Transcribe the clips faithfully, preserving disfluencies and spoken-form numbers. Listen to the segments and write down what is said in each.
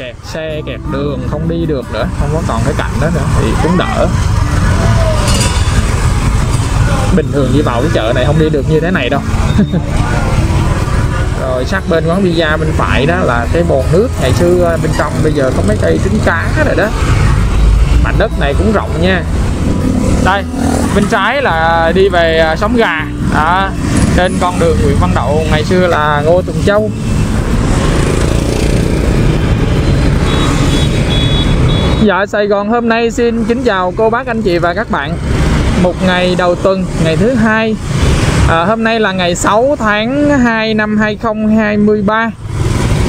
kẹt xe, kẹt đường, không đi được nữa, không có còn cái cảnh đó nữa thì cũng đỡ. Bình thường đi vào cái chợ này không đi được như thế này đâu. Rồi sát bên quán pizza bên phải đó là cái bồn nước ngày xưa bên trong, bây giờ có mấy cây trứng cá rồi đó. Mảnh đất này cũng rộng nha. Đây, bên trái là đi về Xóm Gà à, trên con đường Nguyễn Văn Đậu ngày xưa là Ngô Tùng Châu. Dạ, Sài Gòn hôm nay xin kính chào cô bác anh chị và các bạn. Một ngày đầu tuần, ngày thứ hai. À, hôm nay là ngày sáu tháng hai năm hai nghìn không trăm hai mươi ba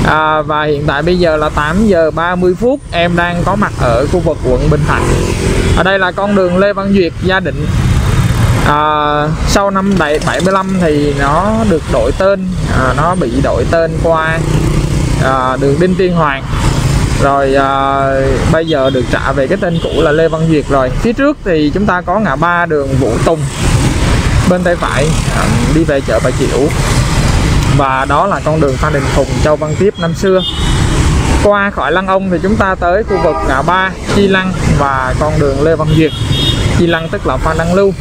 à, và hiện tại bây giờ là tám giờ ba mươi phút. Em đang có mặt ở khu vực quận Bình Thạnh. Ở đây là con đường Lê Văn Duyệt, Gia Định. À, sau năm bảy mươi lăm thì nó được đổi tên, à, nó bị đổi tên qua à, đường Đinh Tiên Hoàng. Rồi à, bây giờ được trả về cái tên cũ là Lê Văn Duyệt rồi. Phía trước thì chúng ta có ngã ba đường Vũ Tùng bên tay phải à, đi về chợ Bà Chiểu. Và đó là con đường Phan Đình Phùng, Châu Văn Tiếp năm xưa. Qua khỏi Lăng Ông thì chúng ta tới khu vực ngã ba Chi Lăng và con đường Lê Văn Duyệt. Chi Lăng tức là Phan Đăng Lưu.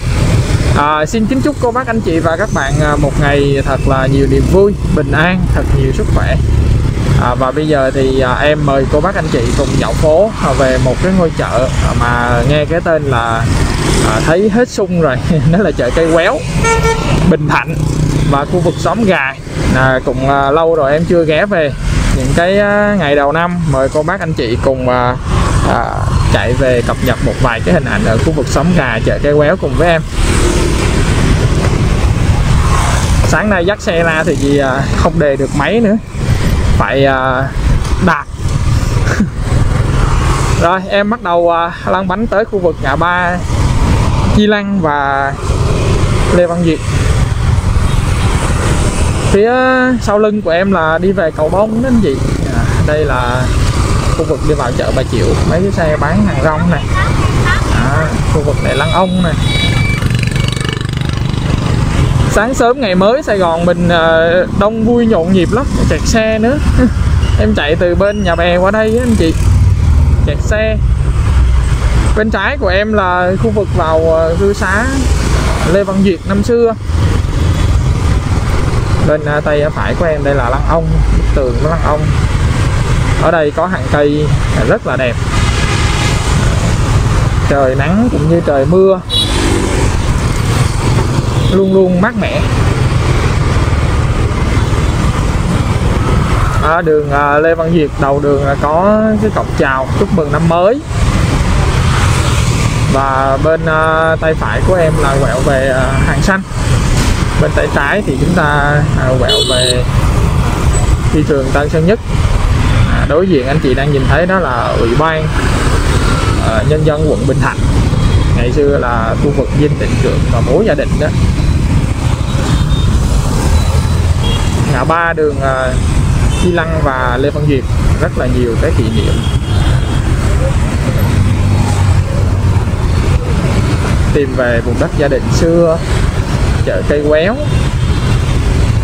À, xin kính chúc cô bác anh chị và các bạn một ngày thật là nhiều niềm vui, bình an, thật nhiều sức khỏe. À, và bây giờ thì à, em mời cô bác anh chị cùng dạo phố à, về một cái ngôi chợ à, mà nghe cái tên là à, thấy hết sung rồi. Nó là chợ Cây Quéo, Bình Thạnh và khu vực Xóm Gà. À, cũng à, lâu rồi em chưa ghé về. Những cái à, ngày đầu năm mời cô bác anh chị cùng à, à, chạy về cập nhật một vài cái hình ảnh ở khu vực Xóm Gà, chợ Cây Quéo cùng với em. Sáng nay dắt xe la thì gì à, không đề được máy nữa, phải đạp. Rồi em bắt đầu lăn bánh tới khu vực ngã ba Chi Lăng và Lê Văn Diệp. Phía sau lưng của em là đi về cầu Bông đó anh chị. À, đây là khu vực đi vào chợ Bà Chiểu, mấy cái xe bán hàng rong này à, khu vực này Lăng Ông này. Sáng sớm ngày mới Sài Gòn mình đông vui nhộn nhịp lắm, kẹt xe nữa. Em chạy từ bên Nhà Bè qua đây á anh chị, kẹt xe. Bên trái của em là khu vực vào cư xá Lê Văn Duyệt năm xưa. Bên tay phải của em đây là Lăng Ông, bức tường của Lăng Ông. Ở đây có hàng cây rất là đẹp. Trời nắng cũng như trời mưa, luôn luôn mát mẻ. À, đường à, Lê Văn Diệp đầu đường là có cái cọc chào chúc mừng năm mới. Và bên à, tay phải của em là quẹo về à, Hàng Xanh. Bên tay trái thì chúng ta à, quẹo về thị trường Tân Sơn Nhất. À, đối diện anh chị đang nhìn thấy đó là Ủy ban à, Nhân dân quận Bình Thạnh. Ngày xưa là khu vực Dinh Tịnh Trưởng và Bố Gia Định đó. Ngã ba đường Chi Lăng và Lê Văn Duyệt rất là nhiều cái kỷ niệm. Tìm về vùng đất Gia Định xưa, chợ Cây Quéo.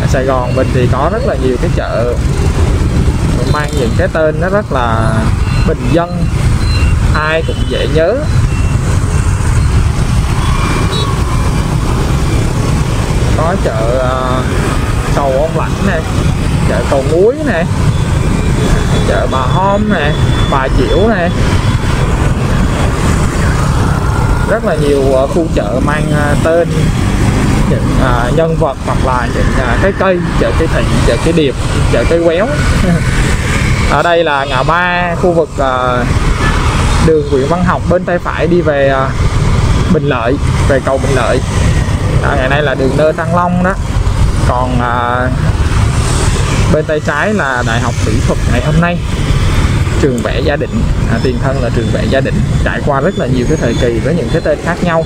Ở Sài Gòn mình thì có rất là nhiều cái chợ mang những cái tên nó rất là bình dân, ai cũng dễ nhớ. Có chợ uh, Cầu Ông Lãnh nè, chợ Cầu Muối nè, chợ Bà Hôm nè, Bà Chiểu nè. Rất là nhiều uh, khu chợ mang uh, tên những uh, nhân vật hoặc là những uh, cái cây, chợ Cây Thịnh, chợ Cây Điệp, chợ Cây Quéo. Ở đây là ngã ba khu vực uh, đường Nguyễn Văn Học, bên tay phải đi về uh, Bình Lợi, về cầu Bình Lợi. À, ngày nay là đường Nơ Trang Long đó. Còn à, bên tay trái là Đại học Mỹ thuật Ngày Hôm Nay, trường vẽ Gia Định, à, tiền thân là trường vẽ Gia Định. Trải qua rất là nhiều cái thời kỳ với những cái tên khác nhau.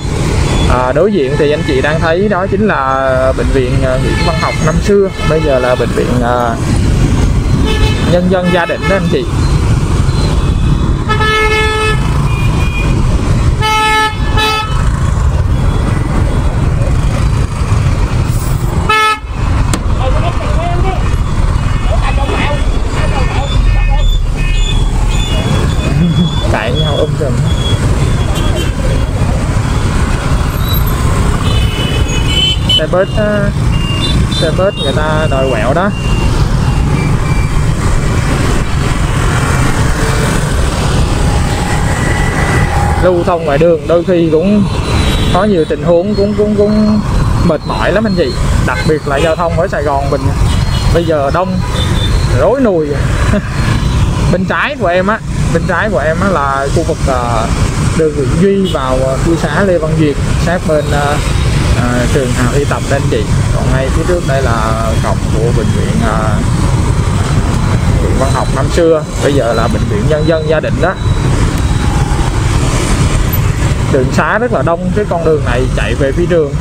À, đối diện thì anh chị đang thấy đó chính là bệnh viện Nguyễn Văn Học năm xưa, bây giờ là bệnh viện à, Nhân dân Gia Định đó anh chị. bus, xe bus người ta đòi quẹo đó. Lưu thông ngoài đường đôi khi cũng có nhiều tình huống cũng cũng cũng mệt mỏi lắm anh chị, đặc biệt là giao thông ở Sài Gòn mình bây giờ đông rối nùi. Bên trái của em á, bên trái của em á là khu vực uh, đường Nguyễn Duy vào cư uh, xá Lê Văn Duyệt, sát bên uh, uh, trường Hào Hy Tập anh chị. Còn ngay phía trước đây là cổng của bệnh viện uh, Viện Văn Học năm xưa, bây giờ là bệnh viện Nhân dân Gia Định đó. Đường xá rất là đông, cái con đường này chạy về phía đường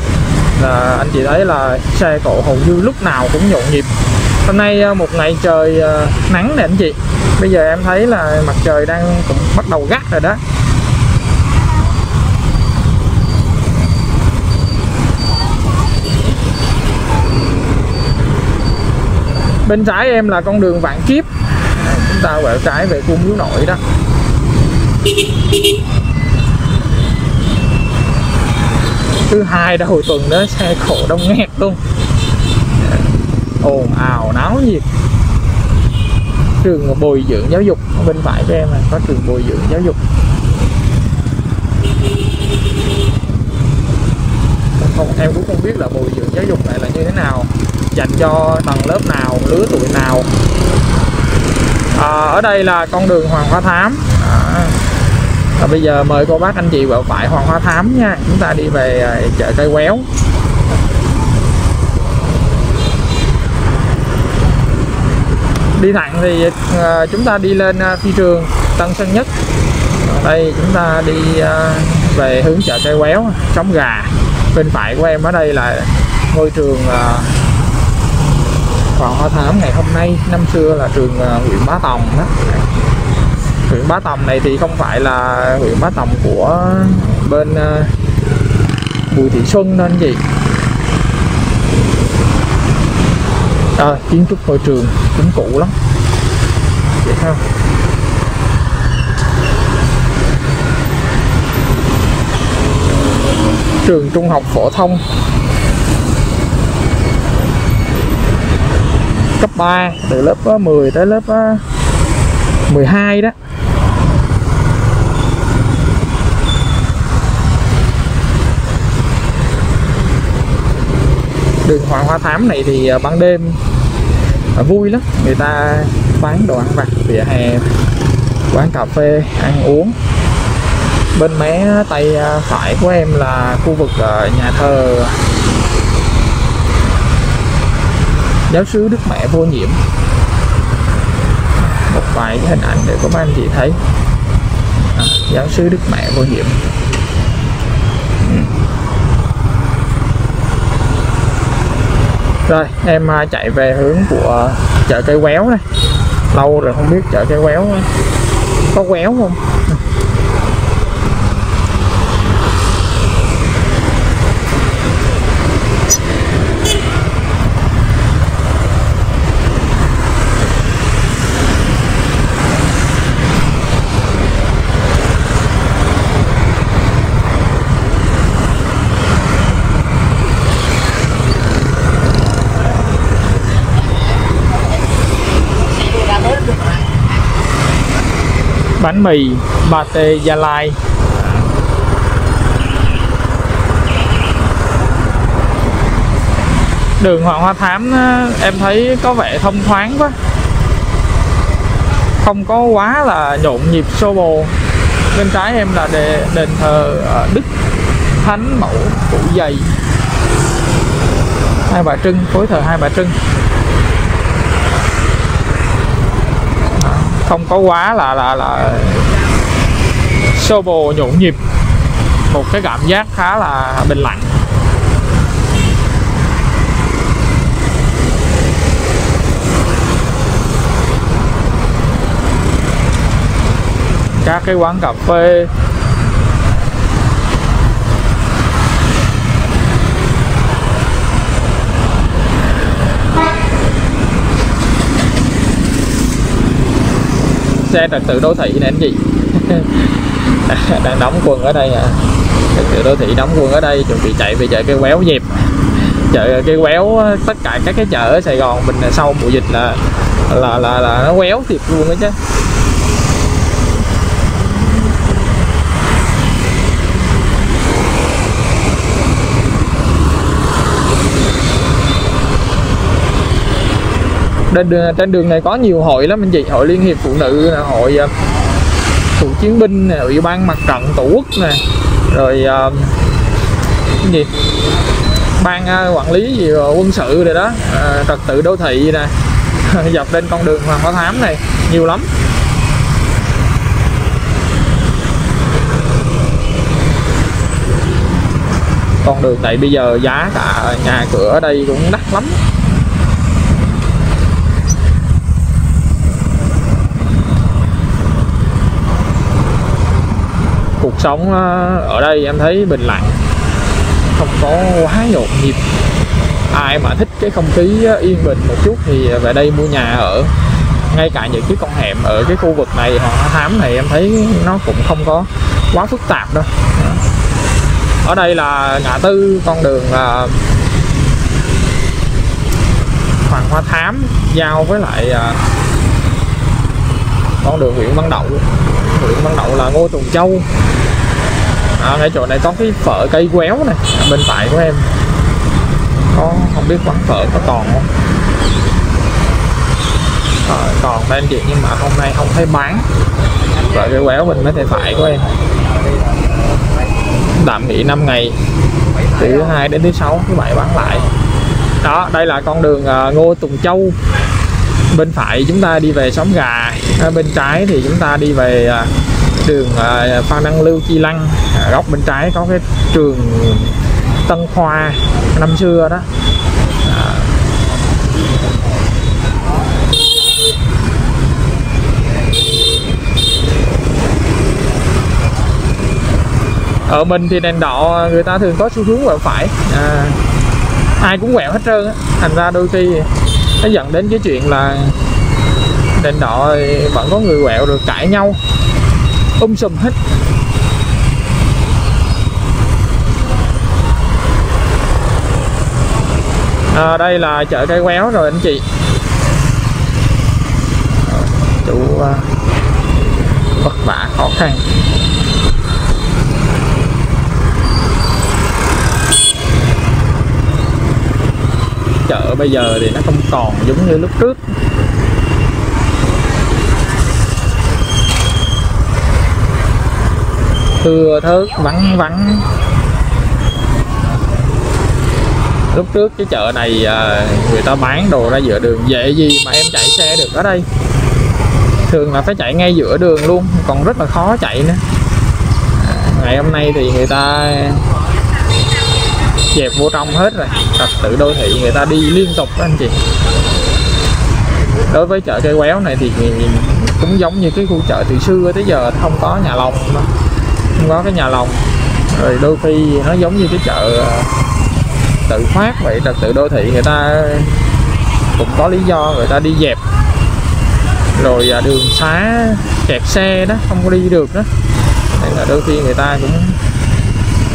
là anh chị thấy là xe cộ hầu như lúc nào cũng nhộn nhịp. Hôm nay một ngày trời nắng nè anh chị, bây giờ em thấy là mặt trời đang cũng bắt đầu gắt rồi đó. Bên trái em là con đường Vạn Kiếp, chúng ta quẹo trái về khu Miếu Nội đó. Thứ hai đầu tuần đó, xe cộ đông nghẹt luôn, ồn ào náo nhiệt. Trường bồi dưỡng giáo dục ở bên phải của em là có trường bồi dưỡng giáo dục, không em cũng không biết là bồi dưỡng giáo dục này là như thế nào, dành cho tầng lớp nào, lứa tuổi nào. À, ở đây là con đường Hoàng Hoa Thám. À, và bây giờ mời cô bác anh chị vào phải Hoàng Hoa Thám nha, chúng ta đi về chợ Cây Quéo. Đi thẳng thì chúng ta đi lên phi trường Tân Sơn Nhất. Đây chúng ta đi về hướng chợ Cây Quéo, Xóm Gà. Bên phải của em ở đây là ngôi trường Hoàng Hoa Thám ngày hôm nay, năm xưa là trường Nguyễn Bá Tòng đó. Nguyễn Bá Tòng này thì không phải là Nguyễn Bá Tòng của bên Bùi Thị Xuân nên gì. À, kiến trúc ngôi trường cũng cũ lắm vậy không? Trường trung học phổ thông cấp ba từ lớp mười tới lớp mười hai đó. Đường Hoàng Hoa Thám này thì ban đêm vui lắm, người ta bán đồ ăn vặt, vỉa hè, quán cà phê, ăn uống. Bên mé tay phải của em là khu vực nhà thờ Giáo xứ Đức Mẹ Vô Nhiễm. Một vài cái hình ảnh để các anh chị thấy. À, Giáo xứ Đức Mẹ Vô Nhiễm. Rồi, em chạy về hướng của chợ Cây Quéo này. Lâu rồi không biết chợ Cây Quéo có quéo không? Bánh mì, pate Gia Lai. Đường Hoàng Hoa Thám em thấy có vẻ thông thoáng quá, không có quá là nhộn nhịp xô bồ. Bên trái em là đền, đền thờ Đức Thánh Mẫu Cụ Dày, Hai Bà Trưng, khối thờ Hai Bà Trưng. Không có quá là là là xô bồ nhộn nhịp, một cái cảm giác khá là bình lặng. Các cái quán cà phê, xe trật tự đô thị nè anh chị. Đang đóng quân ở đây à. Trật tự đô thị đóng quân ở đây, chuẩn bị chạy về chợ Cây Quéo dịp. Chợ Cây Quéo, tất cả các cái chợ ở Sài Gòn mình sau mùa dịch là là là, là nó quéo thiệt luôn đó chứ. Trên, trên đường này có nhiều hội lắm anh chị, hội Liên hiệp Phụ nữ, hội cựu chiến binh, hội ban mặt trận Tổ quốc nè, rồi uh, cái gì ban uh, quản lý gì quân sự rồi đó, uh, trật tự đô thị nè, dọc lên con đường Hoàng Hoa Thám này nhiều lắm. Con đường này bây giờ giá cả nhà cửa ở đây cũng đắt lắm. Cuộc sống ở đây em thấy bình lặng, không có quá nhộn nhịp. Ai mà thích cái không khí yên bình một chút thì về đây mua nhà ở. Ngay cả những cái con hẻm ở cái khu vực này, Hoàng Hoa Thám này, em thấy nó cũng không có quá phức tạp đâu. Ở đây là ngã tư con đường Hoàng Hoa Thám giao với lại con đường Nguyễn Văn Đậu. Nguyễn Văn Đậu là Ngô Tùng Châu. À, ngay chỗ này có cái phở Cây Quéo này, bên phải của em. Có, không biết quán phở có còn không? À, còn đây anh chị, nhưng mà hôm nay không thấy bán. Phở Cây Quéo mình mới thấy phải của em. Tạm nghỉ năm ngày, từ hai đến thứ sáu, thứ bảy bán lại. Đó, đây là con đường Ngô Tùng Châu. Bên phải chúng ta đi về Xóm Gà, bên trái thì chúng ta đi về đường Phan Đăng Lưu Chi Lăng. Góc bên trái có cái trường Tân Khoa năm xưa đó. Ở mình thì đèn đỏ người ta thường có xu hướng quẹo phải, à, ai cũng quẹo hết trơn á, thành ra đôi khi nó dẫn đến cái chuyện là đèn đỏ vẫn có người quẹo rồi cãi nhau um sùm hết. À, đây là chợ Cây Quéo rồi anh chị. Chủ uh, vất vả khó khăn. Chợ bây giờ thì nó không còn giống như lúc trước. Thưa thớt, vắng vắng. Lúc trước cái chợ này người ta bán đồ ra giữa đường, dễ gì mà em chạy xe được ở đây. Thường là phải chạy ngay giữa đường luôn, còn rất là khó chạy nữa. Ngày hôm nay thì người ta dẹp vô trong hết rồi, trật tự đô thị người ta đi liên tục đó anh chị. Đối với chợ Cây Quéo này thì cũng giống như cái khu chợ từ xưa tới giờ, không có nhà lồng đó. Không có cái nhà lồng, rồi đôi khi nó giống như cái chợ tự phát vậy. Trật tự đô thị người ta cũng có lý do người ta đi dẹp, rồi đường xá kẹt xe đó, không có đi được đó, nên là đôi khi người ta cũng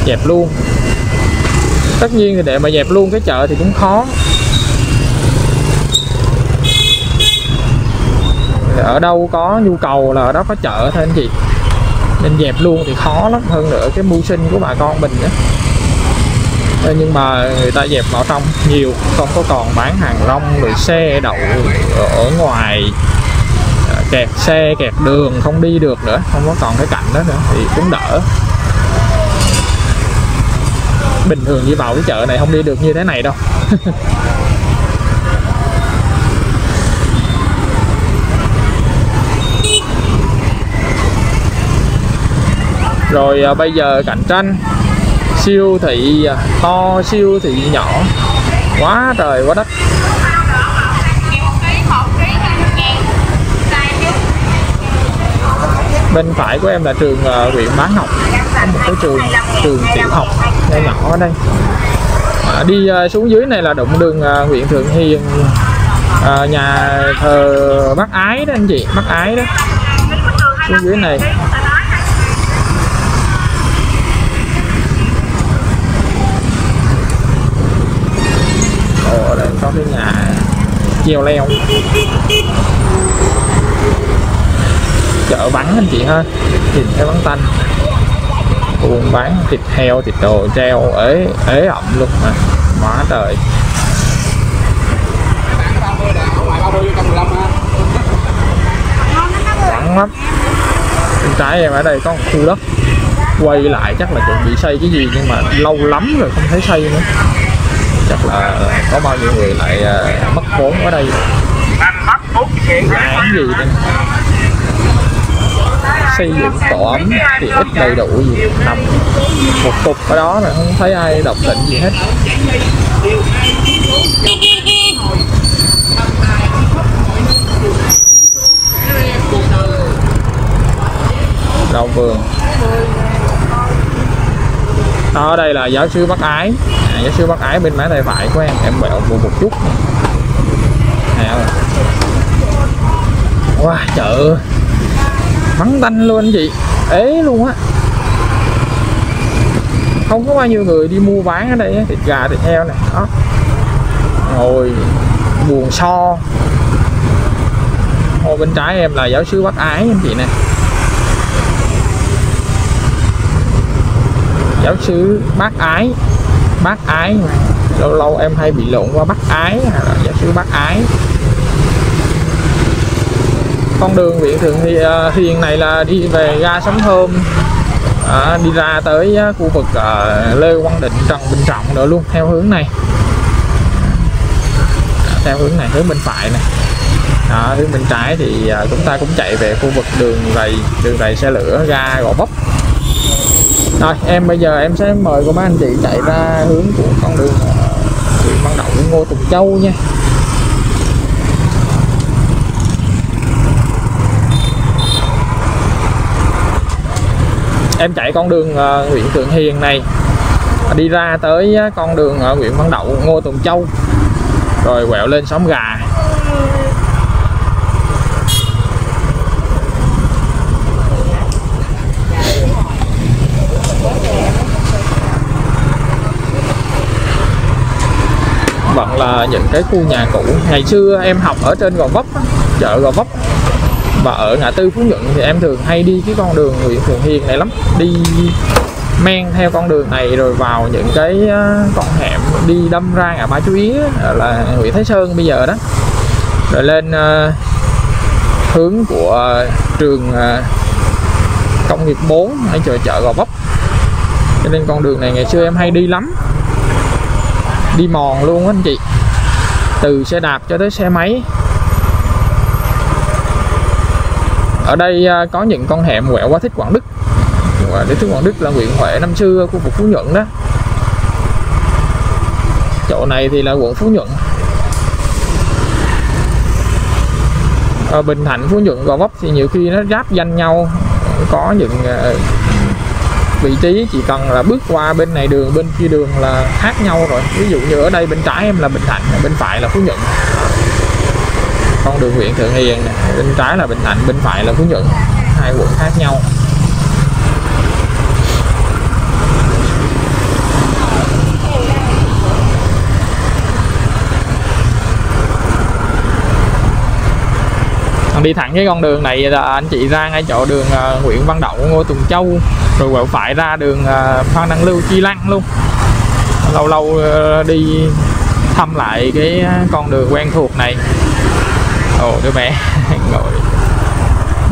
dẹp luôn. Tất nhiên thì để mà dẹp luôn cái chợ thì cũng khó. Ở đâu có nhu cầu là ở đó có chợ thôi anh chị, nên dẹp luôn thì khó lắm. Hơn nữa cái mưu sinh của bà con mình đó. Nhưng mà người ta dẹp vào trong nhiều, không có còn bán hàng rong, rồi xe đậu ở ngoài, kẹt xe kẹt đường không đi được nữa, không có còn cái cảnh đó nữa thì cũng đỡ. Bình thường đi vào cái chợ này không đi được như thế này đâu. Rồi à, bây giờ cạnh tranh siêu thị to, siêu thị nhỏ, quá trời quá đất. Bên phải của em là trường huyện uh, Bá Ngọc, có một cái trường trường tiểu học nhỏ nhỏ ở đây. À, đi uh, xuống dưới này là đụng đường uh, Nguyễn Thượng Hiền, uh, nhà thờ Bác Ái đó anh chị, Bác Ái đó. Xuống dưới này Ồ, ở đây có cái nhà treo leo. Chợ vắng anh chị ha, nhìn thấy vắng tanh. Buôn bán thịt heo, thịt đồ treo ế ế ẩm luôn mà, quá trời. Vắng lắm. Bên trái em ở đây có một khu đất quay lại, chắc là chuẩn bị xây cái gì nhưng mà lâu lắm rồi không thấy xây nữa. Chắc là có bao nhiêu người lại mất vốn ở đây. Làm gì đây? Xây dựng tổ ấm thì ít đầy đủ gì, nằm một cục ở đó mà không thấy ai động tĩnh gì hết. Rau vườn. Đó, ở đây là giáo xứ Bắc Ái. À, giáo xứ Bắc Ái bên mé tay phải của em, em bẹo một một chút. À, wow, chợ vắng tanh luôn anh chị, ế luôn á, không có bao nhiêu người đi mua bán ở đây. Thịt gà, thịt heo này đó, ngồi buồn so. Ô, bên trái em là giáo xứ Bắc Ái anh chị nè. Giáo xứ Bác Ái, Bác Ái, lâu lâu em hay bị lộn qua Bắc Ái, giáo xứ Bắc Ái. Con đường Nguyễn Thượng Hiền này là đi về ga Sóng Thơm, à, đi ra tới khu vực à, Lê Quang Định, Trần Bình Trọng nữa luôn, theo hướng này, à, theo hướng này, hướng bên phải này, à, hướng bên trái thì à, chúng ta cũng chạy về khu vực đường rầy, đường rầy xe lửa ga Gò Vấp. Rồi em bây giờ em sẽ mời cô mấy anh chị chạy ra hướng của con đường Nguyễn Văn Đậu, Ngô Tùng Châu nha. Em chạy con đường uh, Nguyễn Thượng Hiền này đi ra tới con đường uh, Nguyễn Văn Đậu, Ngô Tùng Châu, rồi quẹo lên xóm Gà. Vẫn là những cái khu nhà cũ. Ngày xưa em học ở trên Gò Vấp, chợ Gò Vấp, và ở ngã tư Phú Nhuận thì em thường hay đi cái con đường Nguyễn Thượng Hiền này lắm, đi men theo con đường này rồi vào những cái con hẻm đi đâm ra ngã Ba Chú Ý là Nguyễn Thái Sơn bây giờ đó, rồi lên uh, hướng của uh, trường uh, Công nghiệp bốn hay chợ chợ Gò Vấp. Cho nên con đường này ngày xưa em hay đi lắm, đi mòn luôn anh chị, từ xe đạp cho tới xe máy. Ở đây có những con hẻm quẹo qua Thích Quảng Đức. Để Thích Quảng Đức là huyện Huệ năm xưa, khu vực Phú Nhuận đó. Chỗ này thì là quận Phú Nhuận. Ở Bình Thạnh, Phú Nhuận, Gò Vấp thì nhiều khi nó giáp danh nhau. Có những vị trí chỉ cần là bước qua bên này đường, bên kia đường là khác nhau rồi. Ví dụ như ở đây bên trái em là Bình Thạnh, bên phải là Phú Nhuận. Con đường Nguyễn Thượng Hiền này, bên trái là Bình Thạnh, bên phải là Phú Nhuận, hai quận khác nhau. Đi thẳng cái con đường này là anh chị ra ngay chỗ đường Nguyễn Văn Đậu, Ngô Tùng Châu, rồi quẹo phải ra đường Phan Đăng Lưu, Chi Lăng luôn. Lâu lâu đi thăm lại cái con đường quen thuộc này. Ồ, đứa bé ngồi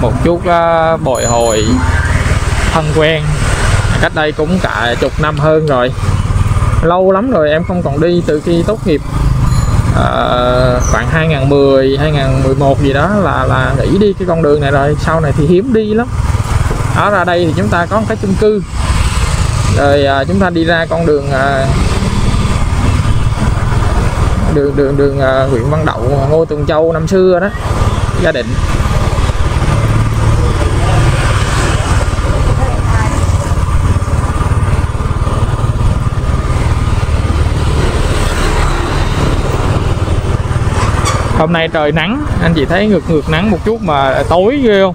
một chút uh, bồi hồi thân quen, cách đây cũng cả chục năm hơn rồi, lâu lắm rồi em không còn đi. Từ khi tốt nghiệp uh, khoảng hai nghìn mười, hai nghìn mười một gì đó là là nghỉ đi cái con đường này rồi, sau này thì hiếm đi lắm. Ở ra đây thì chúng ta có một cái chung cư, rồi uh, chúng ta đi ra con đường uh, đường đường đường uh, Nguyễn Văn Đậu, Ngô Tùng Châu năm xưa đó, Gia Định. Hôm nay trời nắng, anh chị thấy ngược ngược nắng một chút mà tối ghê không?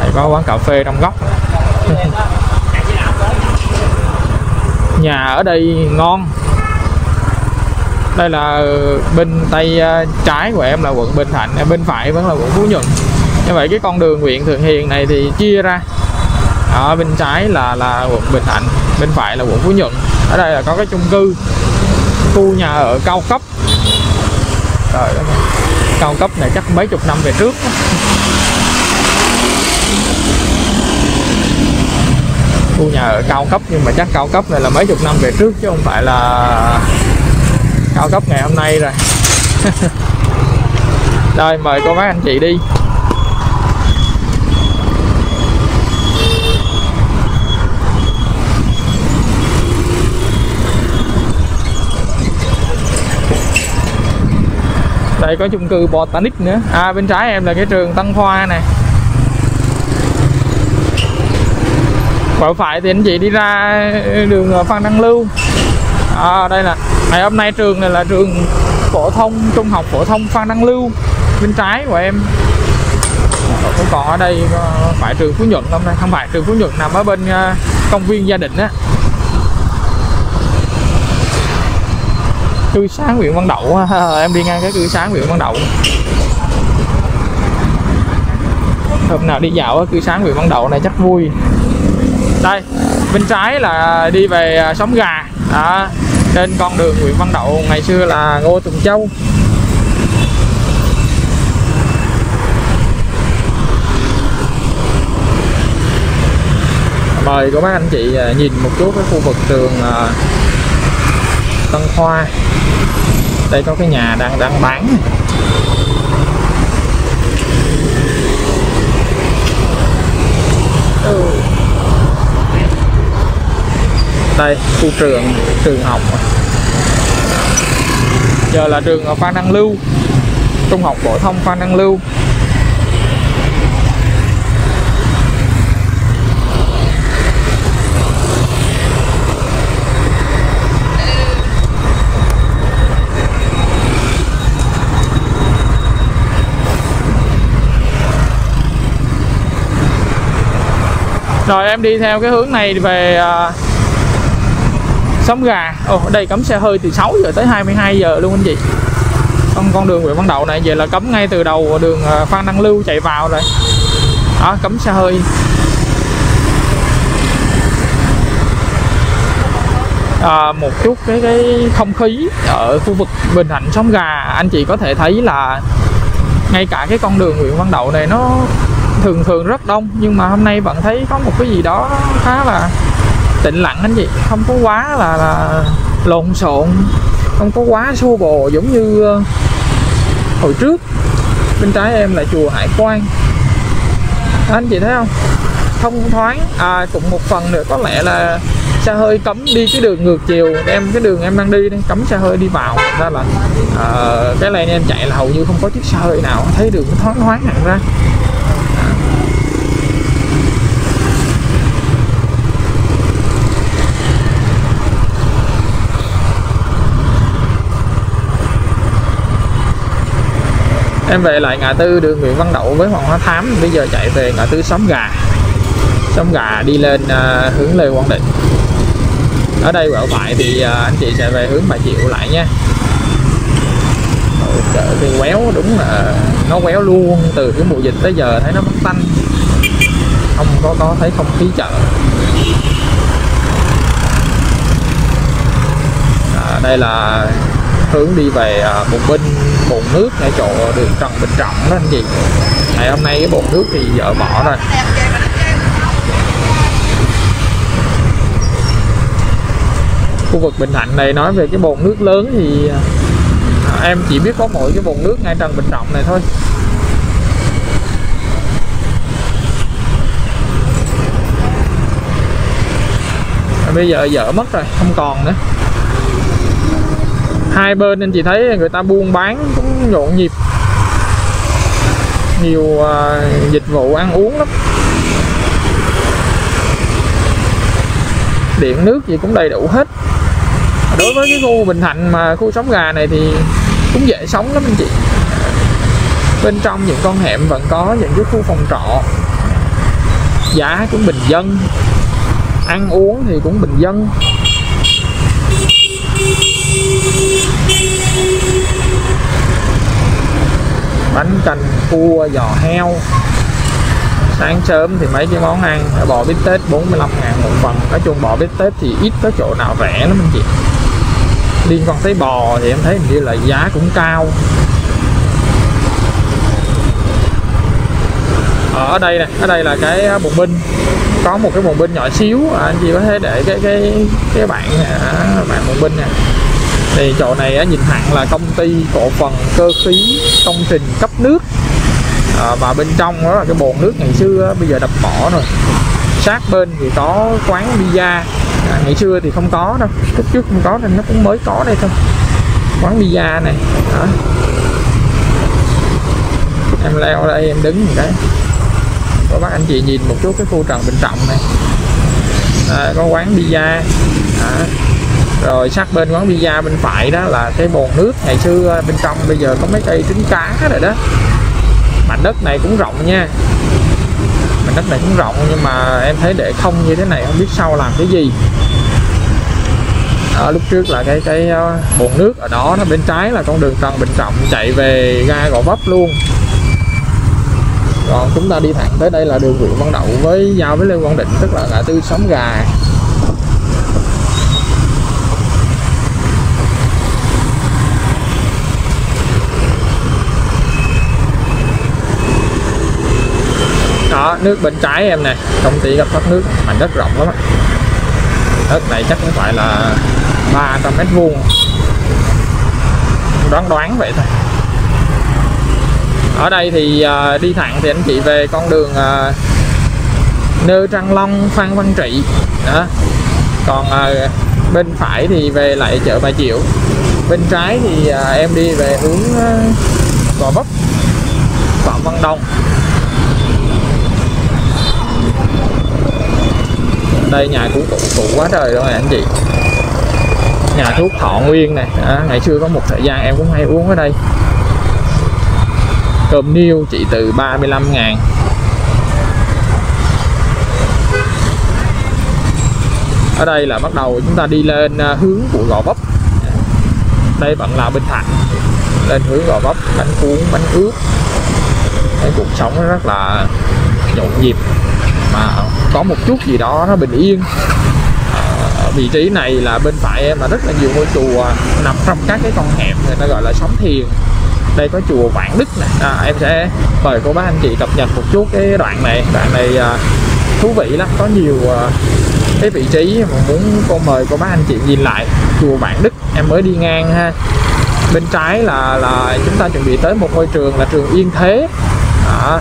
Đây có quán cà phê trong góc. Nhà ở đây ngon, Đây là bên tay trái của em là quận Bình Thạnh, bên phải vẫn là quận Phú Nhuận. Như vậy cái con đường Nguyễn Thượng Hiền này thì chia ra, ở bên trái là là quận Bình Thạnh, bên phải là quận Phú Nhuận. Ở đây là có cái chung cư, khu nhà ở cao cấp. Trời đất ơi, cao cấp này chắc mấy chục năm về trước. Khu nhà ở cao cấp, nhưng mà chắc cao cấp này là mấy chục năm về trước chứ không phải là cao cấp ngày hôm nay rồi. Rồi mời cô bác anh chị đi. Đây có chung cư Botanic nữa. À bên trái em là cái trường Tân Khoa này. Quẹo phải thì anh chị đi ra đường Phan Đăng Lưu. À, đây là ngày hôm nay trường này là trường phổ thông, trung học phổ thông Phan Đăng Lưu. Bên trái của em cũng còn ở đây, phải trường Phú Nhuận hôm nay, không phải trường Phú Nhuận nằm ở bên công viên Gia Định á. Cư xá Nguyễn Văn Đậu, em đi ngang cái cư xá Nguyễn Văn Đậu. Hôm nào đi dạo ở cư xá Nguyễn Văn Đậu này chắc vui. Đây bên trái là đi về Xóm Gà. Đó, trên con đường Nguyễn Văn Đậu ngày xưa là Ngô Tùng Châu. Mời các bác anh chị nhìn một chút cái khu vực trường Tân Khoa. Đây có cái nhà đang đang bán. Ừ. Đây khu trường trường học, giờ là trường Phan Đăng Lưu, trung học phổ thông Phan Đăng Lưu. Rồi em đi theo cái hướng này về uh, Xóm Gà. Ồ, ở đây cấm xe hơi từ sáu giờ tới hai mươi hai giờ luôn anh chị. Con, con đường Nguyễn Văn Đậu này về là cấm ngay từ đầu đường Phan Đăng Lưu chạy vào rồi. Đó, cấm xe hơi. À, một chút cái, cái không khí ở khu vực Bình Thạnh Xóm Gà anh chị có thể thấy là ngay cả cái con đường Nguyễn Văn Đậu này nó thường thường rất đông, nhưng mà hôm nay bạn thấy có một cái gì đó khá là tĩnh lặng anh chị, không có quá là, là lộn xộn, không có quá xô bồ giống như hồi trước. Bên trái em là chùa Hải Quan. À, anh chị thấy không, thông thoáng. À, cũng một phần nữa có lẽ là xe hơi cấm đi cái đường ngược chiều, em cái đường em đang đi đang cấm xe hơi đi vào, ra là à, cái lane em chạy là hầu như không có chiếc xe hơi nào, thấy đường thoáng thoáng hẳn ra. Em về lại ngã tư đường Nguyễn Văn Đậu với Hoàng Hoa Thám, bây giờ chạy về ngã tư Xóm Gà. Xóm Gà đi lên uh, hướng Lê Quang Định. Ở đây quẹo phải thì uh, anh chị sẽ về hướng Bà Chiểu lại nha. Chợ Cây Quéo đúng là nó quéo luôn, từ cái mùa dịch tới giờ thấy nó mất tanh, không có có thấy không khí chợ. À, đây là hướng đi về uh, Bùng Binh, bồn nước ngay chỗ đường Trần Bình Trọng đó anh chị. Ngày hôm nay cái bồn nước thì vợ bỏ rồi. Khu vực Bình Thạnh này nói về cái bồn nước lớn thì à, em chỉ biết có mỗi cái bồn nước ngay Trần Bình Trọng này thôi. À, bây giờ vợ mất rồi, không còn nữa. Hai bên anh chị thấy người ta buôn bán cũng nhộn nhịp, nhiều uh, dịch vụ ăn uống lắm, điện nước gì cũng đầy đủ hết. Đối với cái khu Bình Thạnh mà khu Xóm Gà này thì cũng dễ sống lắm anh chị. Bên trong những con hẻm vẫn có những cái khu phòng trọ, giá cũng bình dân, ăn uống thì cũng bình dân. Bánh canh cua giò heo. Sáng sớm thì mấy cái món ăn bò bít tết bốn mươi lăm ngàn một phần. Nói chung bò bít tết thì ít có chỗ nào rẻ lắm anh chị. Liên quan tới bò thì em thấy hình như là giá cũng cao. Ở đây nè, ở đây là cái bồn binh. Có một cái bồn binh nhỏ xíu, anh chị có thể để cái cái cái bạn nè, bạn bồn binh nè. Thì chỗ này nhìn thẳng là công ty cổ phần cơ khí công trình cấp nước. À, và bên trong đó là cái bồn nước ngày xưa, bây giờ đập bỏ rồi. Sát bên thì có quán pizza, à, ngày xưa thì không có đâu, lúc trước không có nên nó cũng mới có đây thôi. Quán pizza này đó. Em leo ở đây em đứng một cái, các bác anh chị nhìn một chút cái khu Trần Bình Trọng này, à, có quán pizza. Rồi sát bên quán pizza bên phải đó là cái bồn nước ngày xưa, bên trong bây giờ có mấy cây trứng cá rồi đó. Mảnh đất này cũng rộng nha, mảnh đất này cũng rộng nhưng mà em thấy để không như thế này không biết sau làm cái gì. Ở lúc trước là cái cái bồn nước ở đó, nó bên trái là con đường Trần Bình Trọng chạy về ga Gò Vấp luôn. Còn chúng ta đi thẳng tới đây là đường Nguyễn Văn Đậu với giao với Lê Quang Định, tức là ngã tư Xóm Gà. Đó, nước bên trái em này, công ty cấp thoát nước, mảnh đất rộng lắm á. Đất này chắc cũng phải là ba trăm mét vuông, đoán đoán vậy thôi. Ở đây thì uh, đi thẳng thì anh chị về con đường uh, Nơ Trăng Long, Phan Văn Trị đó. Còn uh, bên phải thì về lại chợ Bà Chiểu. Bên trái thì uh, em đi về hướng uh, Gò Vấp, Phạm Văn Đồng. Đây nhà cũ cũ, cũ quá trời luôn này anh chị. Nhà thuốc Thọ Nguyên này à, ngày xưa có một thời gian em cũng hay uống ở đây. Cơm niêu chỉ từ ba mươi lăm ngàn. Ở đây là bắt đầu chúng ta đi lên hướng của Gò Vấp. Đây vẫn là Bình Thạnh. Lên hướng Gò Vấp, bánh cuốn, bánh ướt. Cái cuộc sống nó rất là nhộn nhịp mà có một chút gì đó nó bình yên. Ở vị trí này là bên phải em là rất là nhiều ngôi chùa nằm trong các cái con hẻm người ta gọi là xóm thiền. Đây có chùa Vạn Đức này, à, em sẽ mời cô bác anh chị cập nhật một chút cái đoạn này. Đoạn này à, thú vị lắm, có nhiều à, cái vị trí mà muốn cô mời cô bác anh chị nhìn lại. Chùa Vạn Đức em mới đi ngang ha. Bên trái là là chúng ta chuẩn bị tới một ngôi trường là trường Yên Thế. À,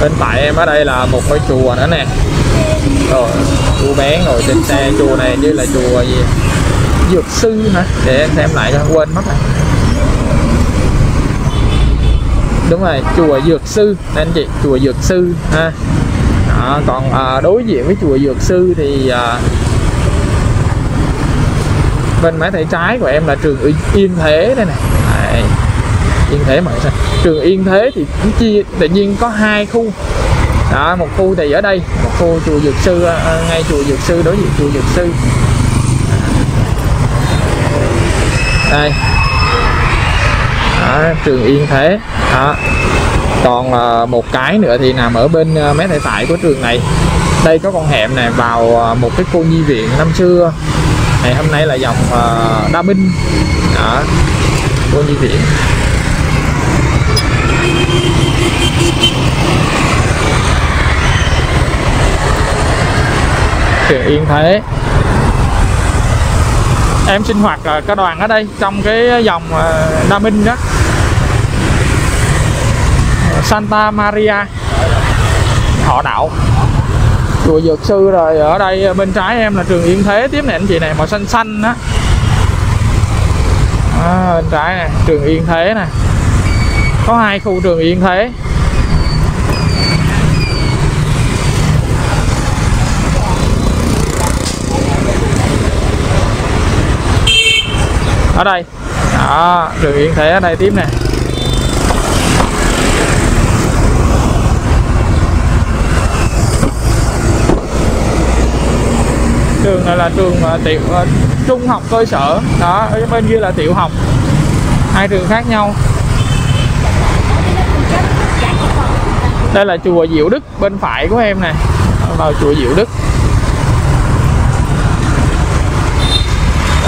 bên phải em ở đây là một ngôi chùa nữa nè. Rồi cô bé ngồi trên xe, chùa này như là chùa gì Dược Sư hả, để em xem lại cho quên mất này. Đúng rồi, chùa Dược Sư anh chị, chùa Dược Sư ha. Đó, còn à, đối diện với chùa Dược Sư thì à, bên mé tay trái của em là trường Yên Thế đây nè. Yên Thế mà sao? Trường Yên Thế thì cũng chia tự nhiên có hai khu. Đó, một khu thì ở đây, một khu chùa Dược Sư, à, ngay chùa Dược Sư, đối diện chùa Dược Sư. Đây. Đó, trường Yên Thế. Đó. Còn à, một cái nữa thì nằm ở bên à, mé tay phải của trường này. Đây có con hẻm này vào à, một cái cô nhi viện năm xưa. Ngày hôm nay là dòng à, Đa Minh. Đó. Cô nhi viện. Trường Yên Thế. Em sinh hoạt cả đoàn ở đây trong cái dòng Đa Minh đó. Santa Maria Họ Đạo, chùa Dược Sư. Rồi ở đây bên trái em là trường Yên Thế tiếp này anh chị này, màu xanh xanh đó. À, bên trái nè, trường Yên Thế nè. Có hai khu trường Yên Thế. Ở đây, đó, trường Yên Thế ở đây tiếp nè. trường này là trường tiểu uh, trung học cơ sở đó, ở bên kia là tiểu học, hai trường khác nhau. Đây là chùa Diệu Đức bên phải của em nè, vào chùa Diệu Đức.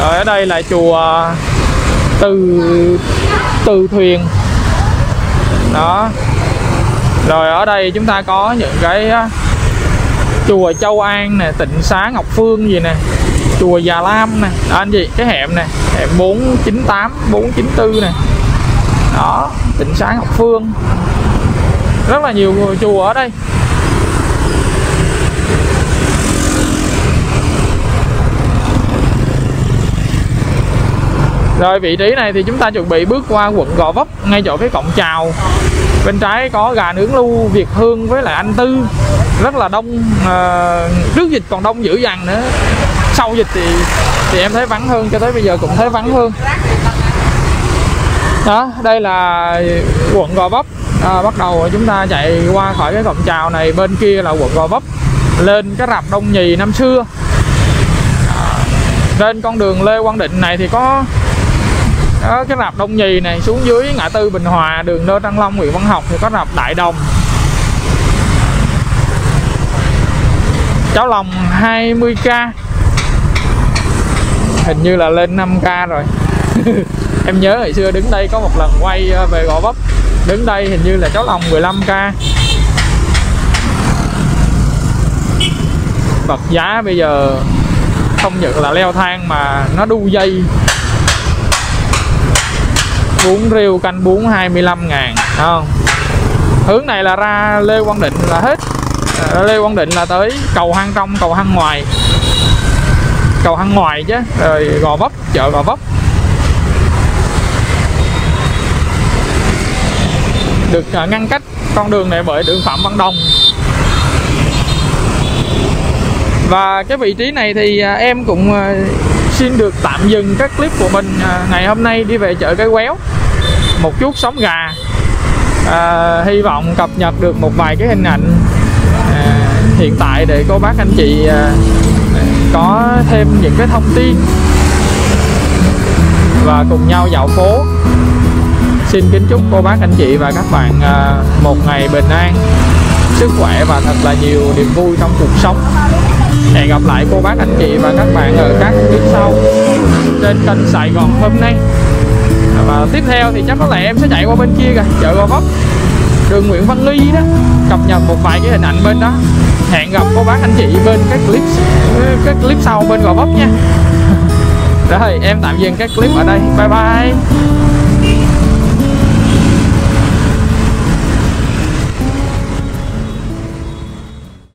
Rồi ở đây là chùa Từ Từ Thuyền đó. Rồi ở đây chúng ta có những cái chùa Châu An nè, Tịnh Xá Ngọc Phương gì nè, chùa Già Lam nè, đó anh chị, cái hẻm nè, hẻm bốn chín tám, bốn chín tư nè. Đó, Tịnh Xá Ngọc Phương. Rất là nhiều chùa ở đây. Rồi vị trí này thì chúng ta chuẩn bị bước qua quận Gò Vấp, ngay chỗ cái cổng chào. Bên trái có gà nướng Lưu, Việt Hương với lại Anh Tư. Rất là đông, à, trước dịch còn đông dữ dằn nữa. Sau dịch thì thì em thấy vắng hơn, cho tới bây giờ cũng thấy vắng hơn. Đó, đây là quận Gò Vấp. À, bắt đầu chúng ta chạy qua khỏi cái cổng chào này, bên kia là quận Gò Vấp, lên cái rạp Đông Nhì năm xưa. À, trên con đường Lê Quang Định này thì có, có cái rạp Đông Nhì này, xuống dưới ngã tư Bình Hòa, đường Đô Trang Long, Nguyễn Văn Học thì có rạp Đại Đồng. Cháu lòng hai mươi k, hình như là lên năm k rồi. Em nhớ hồi xưa đứng đây có một lần quay về Gò Vấp, đứng đây hình như là cháu lòng mười lăm k. Vật giá bây giờ không những là leo thang mà nó đu dây. Bún riêu canh bún hai mươi lăm ngàn, không? Hướng này là ra Lê Quang Định là hết. Ra Lê Quang Định là tới cầu Hang Trong, cầu Hang Ngoài, cầu Hang Ngoài chứ. Rồi Gò Vấp, chợ Gò Vấp. Được ngăn cách con đường này bởi đường Phạm Văn Đồng. Và cái vị trí này thì em cũng xin được tạm dừng các clip của mình ngày hôm nay đi về chợ Cây Quéo một chút, Xóm Gà. À, hy vọng cập nhật được một vài cái hình ảnh à, hiện tại để cô bác anh chị à, có thêm những cái thông tin và cùng nhau dạo phố. Xin kính chúc cô bác, anh chị và các bạn một ngày bình an, sức khỏe và thật là nhiều niềm vui trong cuộc sống. Hẹn gặp lại cô bác, anh chị và các bạn ở các clip sau trên kênh Sài Gòn Hôm Nay. Và tiếp theo thì chắc có lẽ em sẽ chạy qua bên kia kìa, chợ Gò Vấp, đường Nguyễn Văn Ly đó, cập nhật một vài cái hình ảnh bên đó. Hẹn gặp cô bác, anh chị bên các clip các clip sau bên Gò Vấp nha. Rồi em tạm dừng các clip ở đây. Bye bye.